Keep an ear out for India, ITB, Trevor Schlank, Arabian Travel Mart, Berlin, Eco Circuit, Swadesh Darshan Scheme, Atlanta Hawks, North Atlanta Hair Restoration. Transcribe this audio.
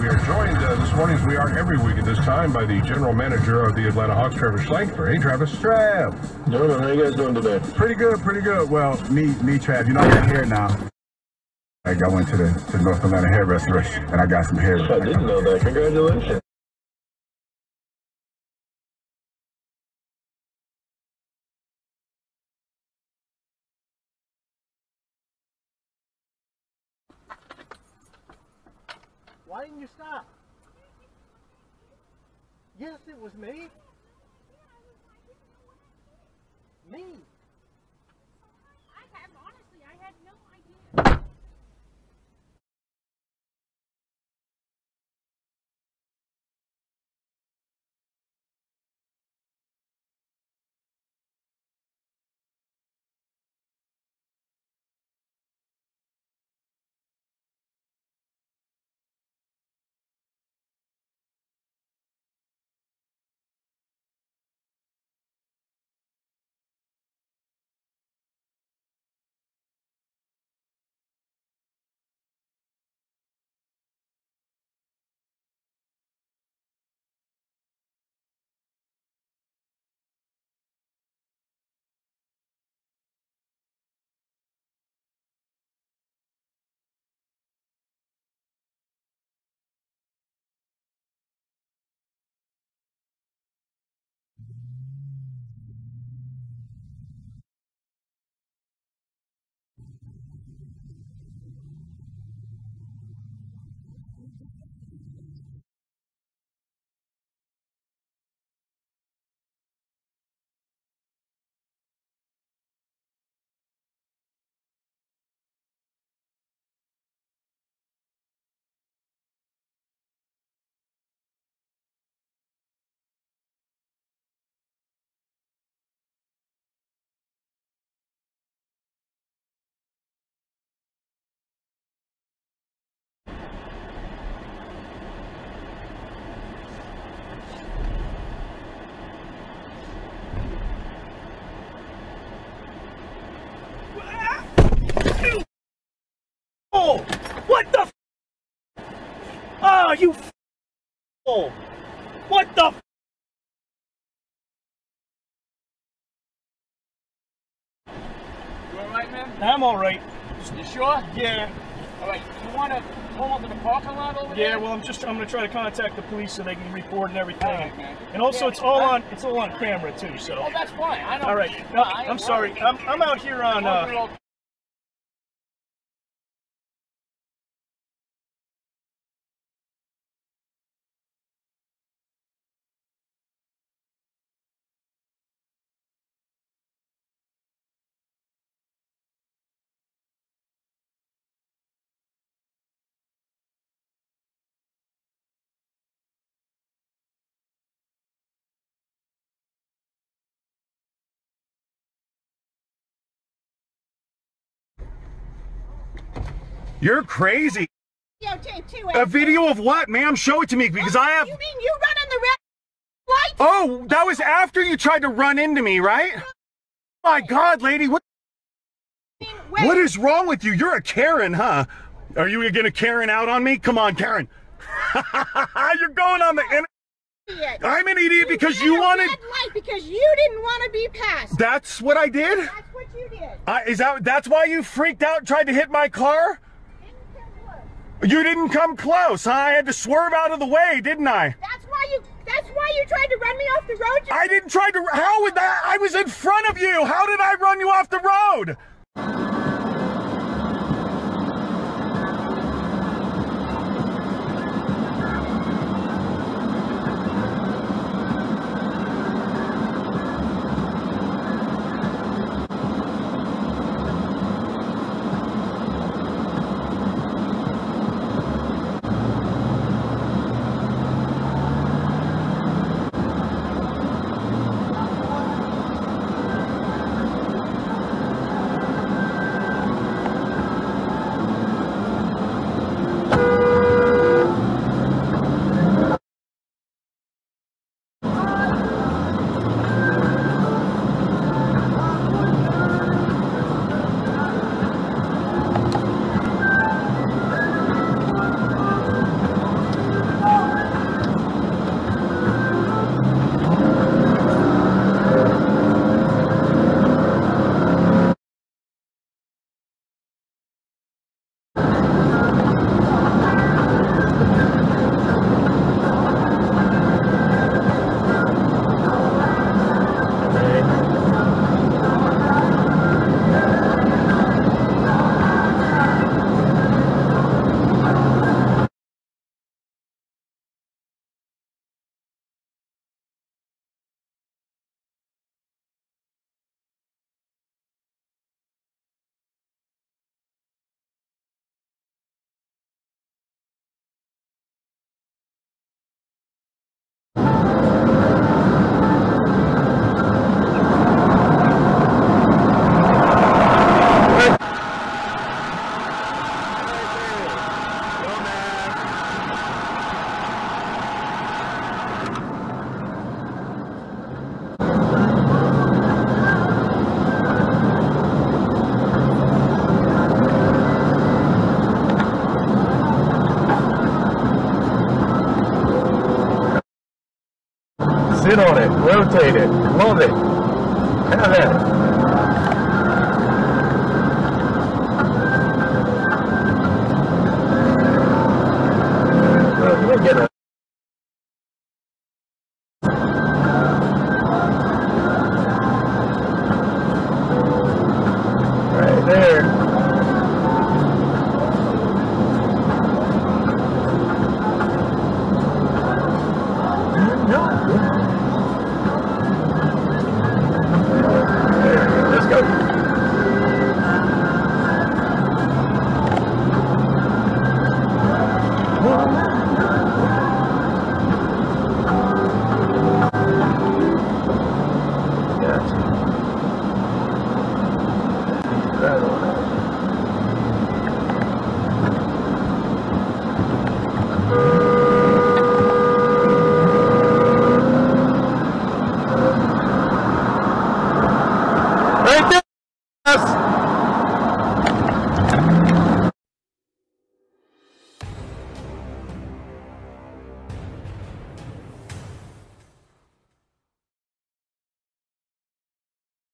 We are joined this morning, as we are every week at this time, by the general manager of the Atlanta Hawks, Trevor Schlank. Hey, Travis. Trav. How are you guys doing today? Pretty good, pretty good. Well, me, Trav, you know, I got hair now. I went to North Atlanta Hair Restoration, and I got some hair. I didn't know that. Congratulations. Why didn't you stop? Yes, it was me. Me. I had no idea. What the f? Oh, you f***! What the f? You alright, man? I'm alright. You sure? Yeah. Alright, you want to pull into the parking lot over there? Yeah, well, I'm going to try to contact the police so they can report and everything. Right, man. And also, yeah, it's all on camera, too, so. Oh, that's fine. I don't. Alright, no, I'm sorry. I'm out here on, You're crazy. A video of what, ma'am? Show it to me, because I have... You mean you run in the red light? Oh, that was after you tried to run into me, right? Oh, my God, lady. What is wrong with you? You're a Karen, huh? Are you going to Karen out on me? Come on, Karen. You're going on the internet. I'm an idiot because you wanted... Because you didn't want to be passed. That's what I did? That's what you did. That's why you freaked out and tried to hit my car? You didn't come close, huh? I had to swerve out of the way, didn't I? That's why you tried to run me off the road. I didn't try to. How would that? I was in front of you. How did I run you off the road? Sit on it, rotate it, move it. Have at it.